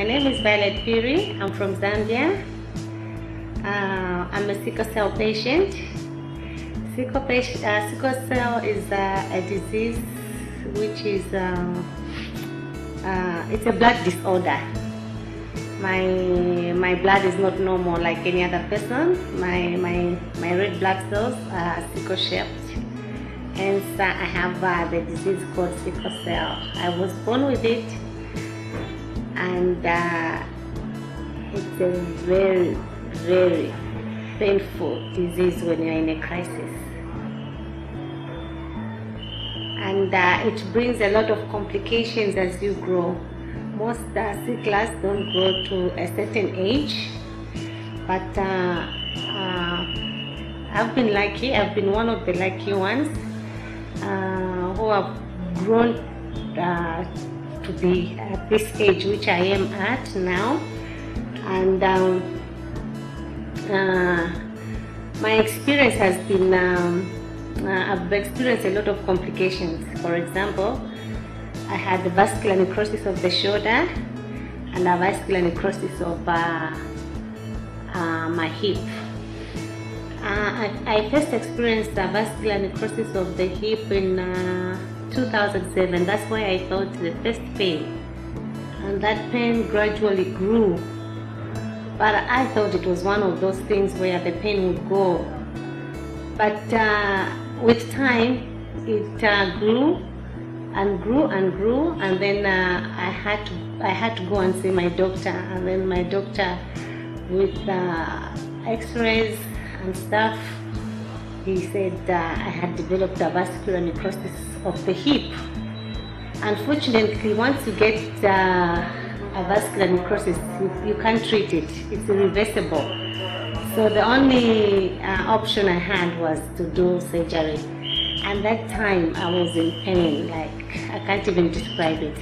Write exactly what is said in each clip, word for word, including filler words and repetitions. My name is Violet Piri. I'm from Zambia. Uh, I'm a sickle cell patient. Sickle, patient, uh, sickle cell is uh, a disease which is uh, uh, it's a blood disorder. My my blood is not normal like any other person. My my my red blood cells are sickle shaped, and so I have uh, the disease called sickle cell. I was born with it, and uh, it's a very very painful disease when you're in a crisis, and uh, it brings a lot of complications as you grow. Most uh, sicklers don't grow to a certain age, but uh, uh, I've been lucky. I've been one of the lucky ones uh, who have grown uh, to be at this age which I am at now, and um, Uh, my experience has been, um, uh, I've experienced a lot of complications. For example, I had the vascular necrosis of the shoulder and a vascular necrosis of uh, uh, my hip. Uh, I, I first experienced the vascular necrosis of the hip in uh, two thousand seven. That's why I felt the first pain, and that pain gradually grew. But I thought it was one of those things where the pain would go. But uh, with time, it uh, grew and grew and grew, and then uh, I had to I had to go and see my doctor. And then my doctor, with uh, X-rays and stuff, he said uh, I had developed a vascular necrosis of the hip. Unfortunately, once you get uh, a vascular necrosis, you, you can't treat it. It's irreversible. So the only uh, option I had was to do surgery. And that time I was in pain, like I can't even describe it.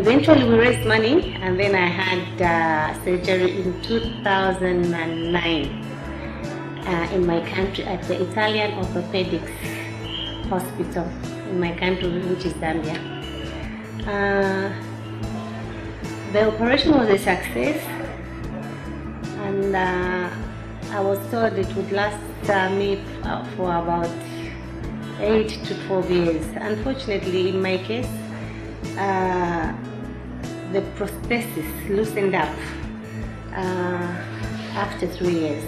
Eventually we raised money, and then I had uh, surgery in two thousand nine uh, in my country at the Italian Orthopedics Hospital in my country, which is Zambia. Uh, The operation was a success, and uh, I was told it would last uh, me uh, for about eight to twelve years. Unfortunately, in my case, uh, the prosthesis loosened up uh, after three years.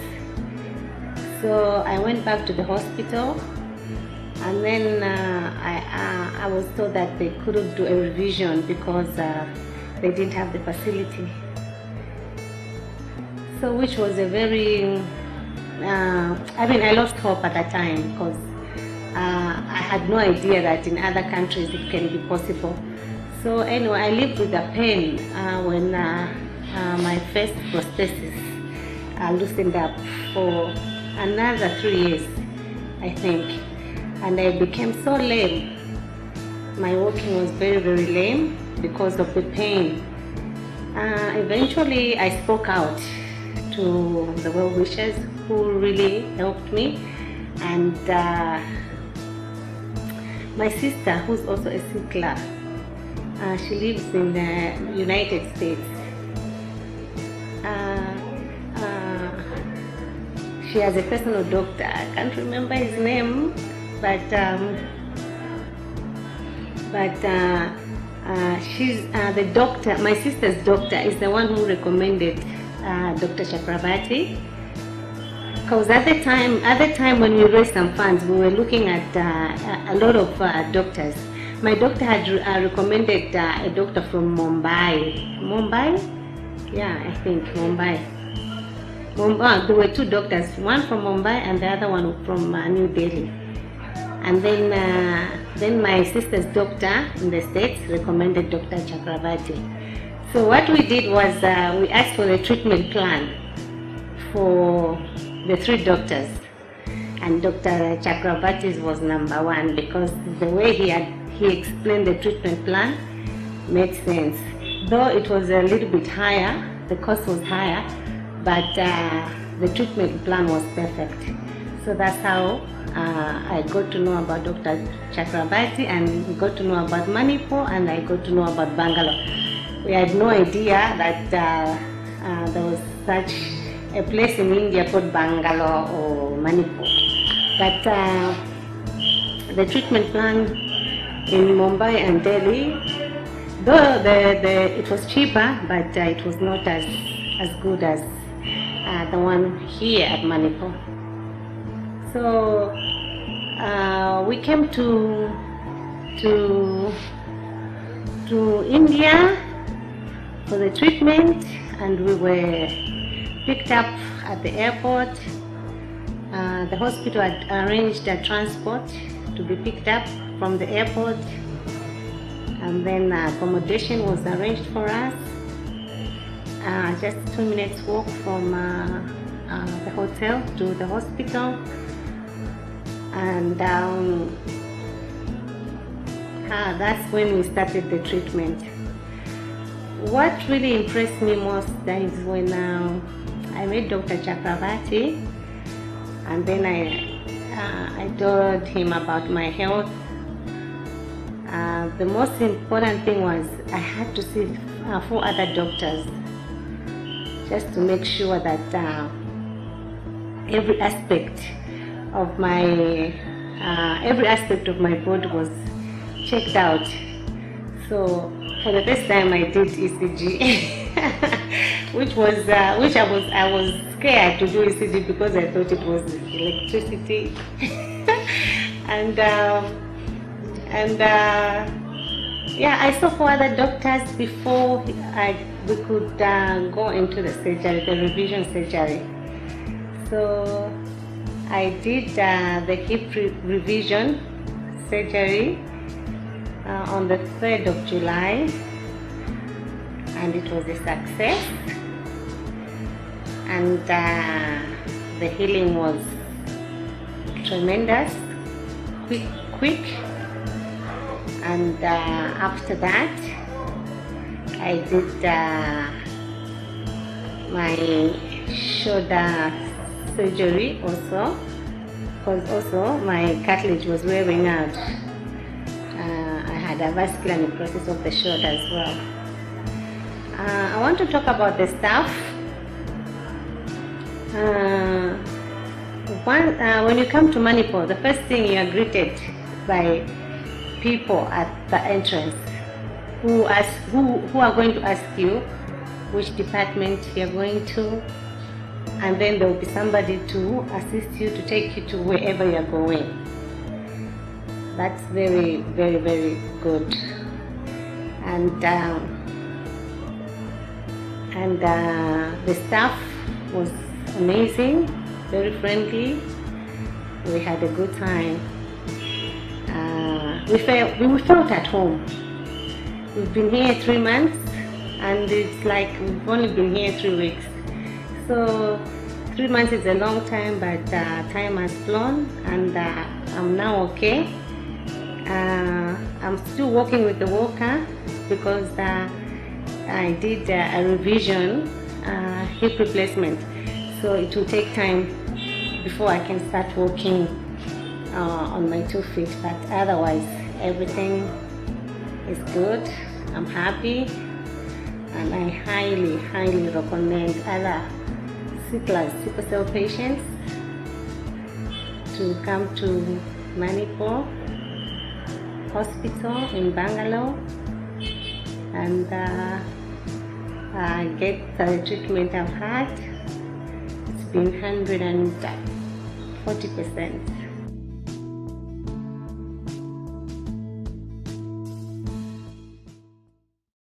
So I went back to the hospital, and then uh, I, uh, I was told that they couldn't do a revision because uh, they didn't have the facility, so which was a very, uh, I mean, I lost hope at that time, because uh, I had no idea that in other countries it can be possible. So anyway, I lived with the pain uh, when uh, uh, my first prosthesis uh, loosened up for another three years, I think, and I became so lame. My walking was very, very lame because of the pain. Uh, eventually, I spoke out to the well-wishers who really helped me, and uh, my sister, who's also a sickler, uh, she lives in the United States. Uh, uh, she has a personal doctor. I can't remember his name, but um, but. Uh, Uh, she's uh, the doctor, my sister's doctor is the one who recommended uh, Doctor Chakrabarti, because at the time at the time when we raised some funds, we were looking at uh, a lot of uh, doctors. My doctor had uh, recommended uh, a doctor from Mumbai. Mumbai? Yeah, I think Mumbai. Mumbai. There were two doctors, one from Mumbai and the other one from uh, New Delhi. And then, uh, then my sister's doctor in the States recommended Doctor Chakrabarti. So what we did was uh, we asked for a treatment plan for the three doctors, and Doctor Chakrabarti's was number one because the way he had he explained the treatment plan made sense. Though it was a little bit higher, the cost was higher, but uh, the treatment plan was perfect. So that's how uh, I got to know about Doctor Chakrabarti, and got to know about Manipal, and I got to know about Bangalore. We had no idea that uh, uh, there was such a place in India called Bangalore or Manipal. But uh, the treatment plan in Mumbai and Delhi, though the, the, it was cheaper, but uh, it was not as, as good as uh, the one here at Manipal. So uh, we came to, to, to India for the treatment, and we were picked up at the airport. Uh, the hospital had arranged a transport to be picked up from the airport, and then accommodation was arranged for us. Uh, just two minutes walk from uh, uh, the hotel to the hospital, and um, ah, that's when we started the treatment. What really impressed me most is when uh, I met Doctor Chakrabarti, and then I, uh, I told him about my health. Uh, the most important thing was I had to see uh, four other doctors just to make sure that uh, every aspect of my uh, every aspect of my body was checked out. So for the first time I did E C G, which was uh, which I was I was scared to do E C G because I thought it was electricity, and uh, and uh, yeah, I saw four other doctors before I we could uh, go into the surgery, the revision surgery. So I did uh, the hip re revision surgery Uh, on the third of July, and it was a success, and uh, the healing was tremendous, quick quick and uh, after that I did uh, my shoulder surgery also, because also my cartilage was wearing out. The vascular necrosis of the shoulder as well. Uh, I want to talk about the staff. Uh, one, uh, when you come to Manipal, the first thing you are greeted by people at the entrance who ask, who, who are going to ask you which department you are going to, and then there will be somebody to assist you to take you to wherever you are going. That's very, very, very good. And uh, and uh, the staff was amazing, very friendly. We had a good time. Uh, we felt we felt at home. We've been here three months, and it's like we've only been here three weeks. So three months is a long time, but uh, time has flown, and uh, I'm now okay. Uh, I'm still working with the walker because uh, I did uh, a revision uh, hip replacement, so it will take time before I can start walking uh, on my two feet. But otherwise, everything is good. I'm happy, and I highly, highly recommend other sickle cell patients to come to Manipal Hospital in Bangalore and uh, uh, get the treatment I've had. It's been one hundred forty percent.